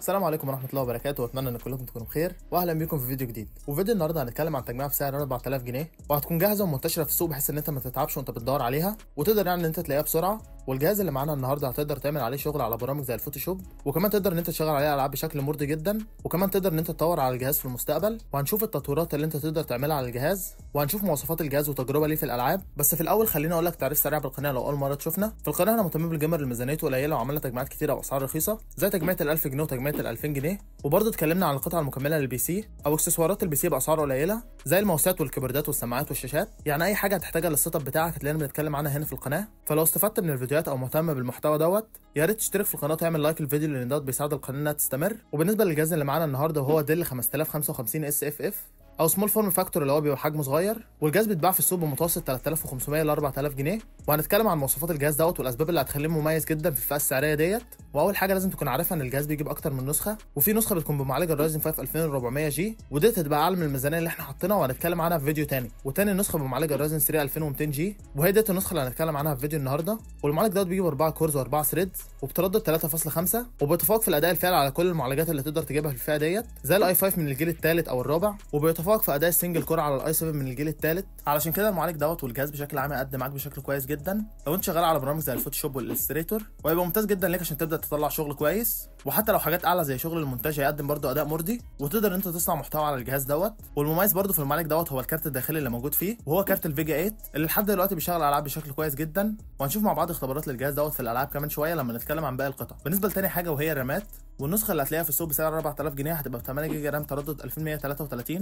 السلام عليكم ورحمه الله وبركاته، واتمنى ان كلكم تكونوا بخير واهلا بيكم في فيديو جديد. وفيديو النهارده هنتكلم عن تجميع بسعر 4000 جنيه وهتكون جاهزه ومنتشره في السوق بحيث ان انت ما تتعبش وانت بتدور عليها وتقدر يعني ان انت تلاقيها بسرعه. والجهاز اللي معانا النهارده هتقدر تعمل عليه شغل على برامج زي الفوتوشوب، وكمان تقدر ان انت تشغل عليه العاب بشكل مرضي جدا، وكمان تقدر ان انت تطور على الجهاز في المستقبل. وهنشوف التطويرات اللي انت تقدر تعملها على الجهاز وهنشوف مواصفات الجهاز وتجربه ليه في الالعاب. بس في الاول خليني اقول لك تعريف سريع بالقناه لو اول مره تشوفنا. في القناه احنا مهتمين بالجيمر اللي ميزانيته قليله وعملنا تجميعات كتيره واسعار رخيصه زي تجميعة ال1000 جنيه وتجميعة ال2000 جنيه، وبرضه اتكلمنا عن القطع المكمله للبي سي او اكسسوارات البي سي باسعار قليله زي الماوسات والكيبوردات والسماعات والشاشات. يعني اي حاجه هتحتاجها للسيت اب بتاعك هتلاقينا بنتكلم عنها هنا في القناه. فلو استفدت من الفيديوهات او مهتم بالمحتوى دوت يا ريت تشترك في القناه وتعمل لايك للفيديو لان دوت بيساعد القناه انها تستمر. وبالنسبه للجهاز اللي معانا النهارده وهو ديل 5055 اس اف اف او سمول فورم فاكتور اللي هو بيبقى حجمه صغير، والجهاز بيتباع في السوق بمتوسط 3500 ل 4000 جنيه، وهنتكلم عن مواصفات الجهاز دوت والاسباب اللي هتخليه مميز جدا في الفئه السعريه ديت. واول حاجه لازم تكون عارفها ان الجهاز بيجيب اكتر من نسخه، وفي نسخه بتكون بمعالج الرايزن 5 2400 جي وديت هتبقى اعلى من الميزانيه اللي احنا حاطينها وهنتكلم عنها في فيديو تاني، وتاني نسخه بمعالج الرايزن 3 2200 جي وهي ديت النسخه اللي هنتكلم عنها في فيديو النهارده. والمعالج دوت بيجيب 4 كورز و4 ثريدز وبتردد 3.5 وبيتفوق في الاداء الفعلي على كل المعالجات اللي تقدر تجيبها في الفئه ديت زي الاي 5 من الجيل الثالث او الرابع، وبيتفوق في اداء السنجل كور على الاي 7 من الجيل الثالث. علشان كده المعالج دوت والجهاز بشكل عام هيقدم معاك بشكل كويس جدا لو انت شغال على برامج زي الفوتوشوب والالستريتور، وهيبقى ممتاز جدا ليك عشان تبدا تطلع شغل كويس. وحتى لو حاجات اعلى زي شغل المونتاج هيقدم برضو اداء مرضي وتقدر انت تصنع محتوى على الجهاز دوت. والمميز برضو في المعالج دوت هو الكارت الداخلي اللي موجود فيه وهو كارت الفيجا 8 اللي لحد دلوقتي بيشغل العاب بشكل كويس جدا، وهنشوف مع بعض اختبارات للجهاز دوت في الالعاب كمان شويه لما نتكلم عن باقي القطع. بالنسبه لتاني حاجه وهي الرامات، والنسخه اللي هتلاقيها في السوق بسعر 4000 جنيه هتبقى ب 8 جيجا رام تردد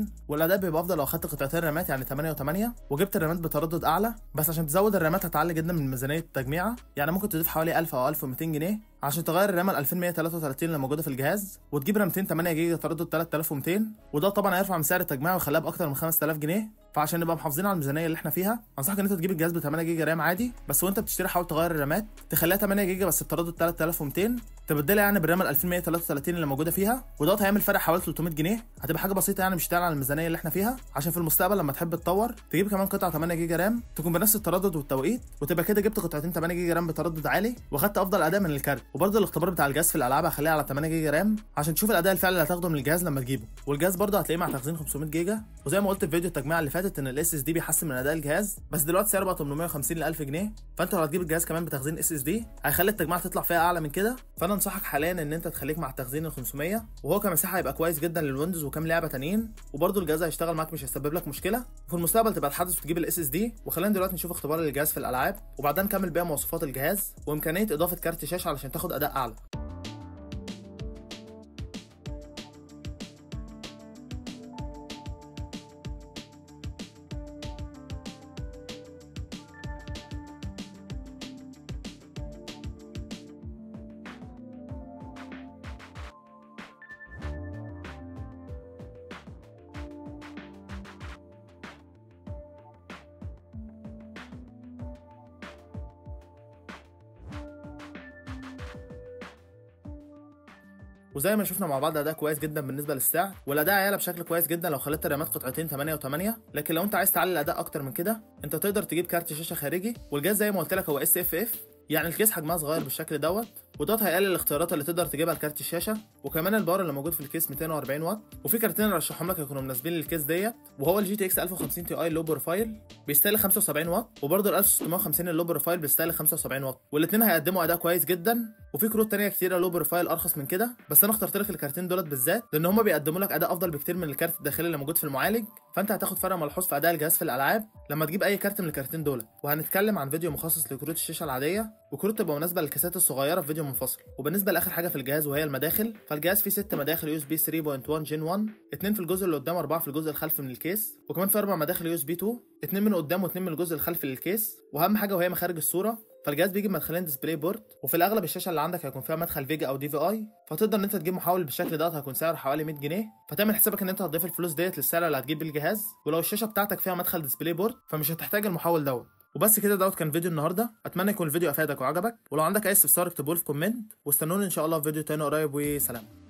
2133، والاداء بيبقى افضل لو اخدت قطعتين رامات يعني 8 و8 وجبت الرامات بتردد اعلى. بس عشان تزود الرامات هتعلي جدا من ميزانيه التجميعه، يعني ممكن تضيف حوالي 1000 او 1200 جنيه عشان تغير الرام 2133 اللي موجوده في الجهاز وتجيب رامتين 8 جيجا تردد 3200، وده طبعا هيرفع من سعر التجميعه ويخليها باكتر من 5000 جنيه. فعشان نبقى محافظين على الميزانيه اللي احنا فيها انصحك ان انت تجيب الجهاز ب 8 جيجا رام عادي، بس وانت بتشتري حاول تغير الرامات تخليها 8 جيجا بس بتردد 3200 تبدلها يعني بالرام 2133 اللي موجوده فيها، ودوت هيعمل فرق حوالي 300 جنيه. هتبقى حاجه بسيطه يعني مش هتعلى على الميزانيه اللي احنا فيها عشان في المستقبل لما تحب تطور تجيب كمان قطعه 8 جيجا رام تكون بنفس التردد والتوقيت، وتبقى كده جبت قطعتين 8 جيجا رام بتردد عالي واخدت افضل اداء من الكارت. وبرده الاختبار بتاع الجهاز في الالعاب هخليه على 8 جيجا رام عشان تشوف الاداء الفعلي اللي هتاخده من الجهاز لما تجيبه. والجهاز برده هتلاقيه مع تخزين 500 جيجا، وزي ما قلت في فيديو التجميع اللي فاتت ان الاس اس دي بيحسن من اداء الجهاز، بس دلوقتي سعره بقى 850 ل 1000 جنيه. فانت لو هتجيب الجهاز كمان بتخزين اس اس دي هيخلي التجميعه تطلع فيها اعلى من كده. فانا انصحك حاليا ان انت تخليك مع التخزين ال 500، وهو كمساحه هيبقى كويس جدا للويندوز وكام لعبه تانيين، وبرده الجهاز هيشتغل معاك مش هيسبب لك مشكله. وفي المستقبل تبقى تحدث وتجيب الاس اس دي. وخلينا دلوقتي نشوف اختبار الجهاز في الالعاب وبعدين نكمل بقى مواصفات الجهاز وامكانيه اضافه كارت شاشه علشان تاخد اداء اعلى. وزي ما شفنا مع بعض اداء كويس جدا بالنسبه للسعر، والاداء عالي بشكل كويس جدا لو خليت الرامات قطعتين 8 و8. لكن لو انت عايز تعلي الاداء اكتر من كده انت تقدر تجيب كارت شاشه خارجي، والجهاز زي ما قلت لك هو اس اف اف يعني الكيس حجمها صغير بالشكل دوت، ودوت هيقلل الاختيارات اللي تقدر تجيبها لكارت الشاشه. وكمان الباور اللي موجود في الكيس 240 واط، وفي كارتين رشحهم لك هيكونوا مناسبين للكيس ديت، وهو الجي تي اكس 1050 تي اي لو بروفايل بيستهلك 75 واط، وبرده ال 1650 اللو بروفايل بيستهلك 75 واط، والاثنين هيقدموا اداء كويس جدا. وفي كروت ثانيه كتيره لو بروفايل ارخص من كده، بس انا اخترت لك الكارتين دولت بالذات لان هم بيقدموا لك اداء افضل بكتير من الكارت الداخلي اللي موجود في المعالج. فانت هتاخد فرق ملحوظ في اداء الجهاز في الالعاب لما تجيب اي كارت من الكارتين دولت، وهنتكلم عن فيديو مخصص لكروت الشاشه العاديه وكروت تبقى مناسبه للكاسات الصغيره في فيديو منفصل. وبالنسبه لاخر حاجه في الجهاز وهي المداخل، فالجهاز فيه 6 مداخل يو اس بي 3.1 جين 1، 2 في الجزء اللي قدام 4 في الجزء الخلفي من الكيس، وكمان في 4 مداخل يو اس بي 2، 2 من قدام و2 من الجزء الخلفي للكيس. واهم حاجه وهي مخارج الصوره، فالجهاز بيجي بمدخلين ديسبلاي بورت، وفي الاغلب الشاشه اللي عندك هيكون فيها مدخل فيجا او دي في اي، فتقدر ان انت تجيب محول بالشكل دوت هيكون سعره حوالي 100 جنيه. فتعمل حسابك ان انت هتضيف الفلوس ديت للسعر اللي هتجيب بيه الجهاز، ولو الشاشه بتاعتك فيها مدخل ديسبلاي بورت فمش هتحتاج المحول دوت. وبس كده دوت كان فيديو النهارده، اتمنى يكون الفيديو افادك وعجبك، ولو عندك اي استفسار اكتبه لي في كومنت، واستنوني ان شاء الله في فيديو تاني قريب وسلام.